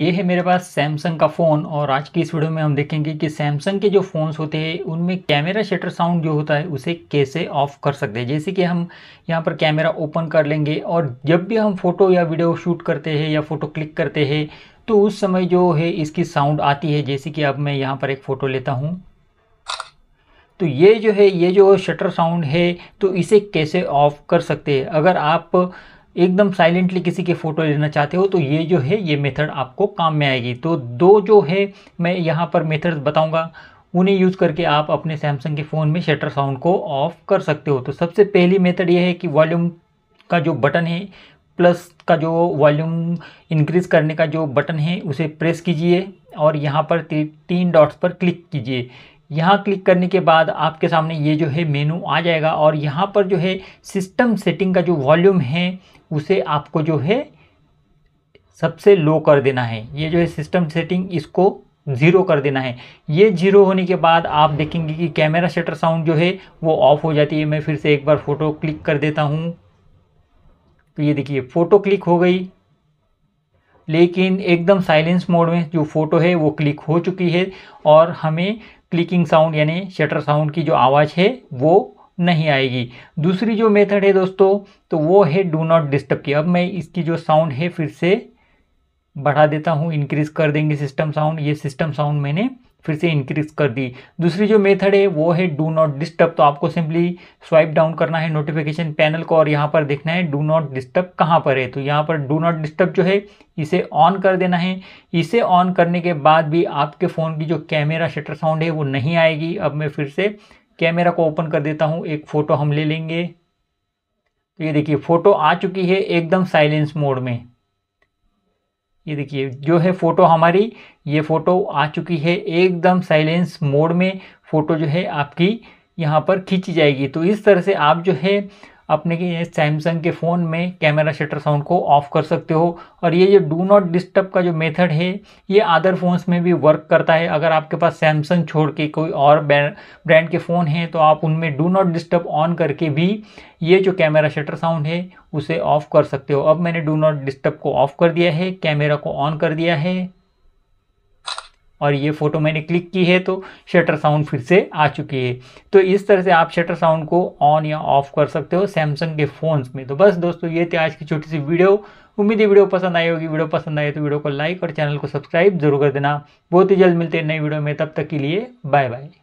ये है मेरे पास सैमसंग का फ़ोन और आज की इस वीडियो में हम देखेंगे कि सैमसंग के जो फ़ोन्स होते हैं उनमें कैमरा शटर साउंड जो होता है उसे कैसे ऑफ़ कर सकते हैं। जैसे कि हम यहाँ पर कैमरा ओपन कर लेंगे और जब भी हम फ़ोटो या वीडियो शूट करते हैं या फ़ोटो क्लिक करते हैं तो उस समय जो है इसकी साउंड आती है। जैसे कि अब मैं यहाँ पर एक फ़ोटो लेता हूँ तो ये जो शटर साउंड है तो इसे कैसे ऑफ़ कर सकते हैं। अगर आप एकदम साइलेंटली किसी के फ़ोटो लेना चाहते हो तो ये जो है ये मेथड आपको काम में आएगी। तो दो जो है मैं यहाँ पर मेथड्स बताऊँगा, उन्हें यूज़ करके आप अपने सैमसंग के फ़ोन में शटर साउंड को ऑफ़ कर सकते हो। तो सबसे पहली मेथड ये है कि वॉल्यूम का जो बटन है, प्लस का जो वॉल्यूम इंक्रीज़ करने का जो बटन है उसे प्रेस कीजिए और यहाँ पर तीन डॉट्स पर क्लिक कीजिए। यहाँ क्लिक करने के बाद आपके सामने ये जो है मेनू आ जाएगा और यहाँ पर जो है सिस्टम सेटिंग का जो वॉल्यूम है उसे आपको जो है सबसे लो कर देना है। ये जो है सिस्टम सेटिंग इसको ज़ीरो कर देना है। ये ज़ीरो होने के बाद आप देखेंगे कि कैमरा शटर साउंड जो है वो ऑफ हो जाती है। मैं फिर से एक बार फ़ोटो क्लिक कर देता हूँ तो ये देखिए फ़ोटो क्लिक हो गई, लेकिन एकदम साइलेंस मोड में जो फ़ोटो है वो क्लिक हो चुकी है और हमें क्लिकिंग साउंड यानी शटर साउंड की जो आवाज़ है वो नहीं आएगी। दूसरी जो मेथड है दोस्तों तो वो है डू नॉट डिस्टर्ब की। अब मैं इसकी जो साउंड है फिर से बढ़ा देता हूँ, इंक्रीज़ कर देंगे सिस्टम साउंड। ये सिस्टम साउंड मैंने फिर से इंक्रीज़ कर दी। दूसरी जो मेथड है वो है डू नॉट डिस्टर्ब। तो आपको सिंपली स्वाइप डाउन करना है नोटिफिकेशन पैनल को और यहाँ पर देखना है डू नॉट डिस्टर्ब कहाँ पर है। तो यहाँ पर डू नॉट डिस्टर्ब जो है इसे ऑन कर देना है। इसे ऑन करने के बाद भी आपके फ़ोन की जो कैमरा शटर साउंड है वो नहीं आएगी। अब मैं फिर से कैमरा को ओपन कर देता हूँ, एक फ़ोटो हम ले लेंगे तो ये देखिए फ़ोटो आ चुकी है एकदम साइलेंस मोड में। ये देखिए जो है फ़ोटो हमारी, ये फ़ोटो आ चुकी है एकदम साइलेंस मोड में। फ़ोटो जो है आपकी यहाँ पर खींची जाएगी। तो इस तरह से आप जो है अपने सैमसंग के फ़ोन में कैमरा शटर साउंड को ऑफ़ कर सकते हो। और ये जो डू नॉट डिस्टर्ब का जो मेथड है ये अदर फ़ोन्स में भी वर्क करता है। अगर आपके पास सैमसंग छोड़ के कोई और ब्रांड के फ़ोन हैं तो आप उनमें डू नॉट डिस्टर्ब ऑन करके भी ये जो कैमरा शटर साउंड है उसे ऑफ़ कर सकते हो। अब मैंने डू नॉट डिस्टर्ब को ऑफ़ कर दिया है, कैमरा को ऑन कर दिया है और ये फ़ोटो मैंने क्लिक की है तो शटर साउंड फिर से आ चुकी है। तो इस तरह से आप शटर साउंड को ऑन या ऑफ़ कर सकते हो सैमसंग के फ़ोन्स में। तो बस दोस्तों ये थी आज की छोटी सी वीडियो, उम्मीद है वीडियो पसंद आई होगी। वीडियो पसंद आए तो वीडियो को लाइक और चैनल को सब्सक्राइब जरूर कर देना। बहुत ही जल्द मिलते हैं नई वीडियो में, तब तक के लिए बाय बाय।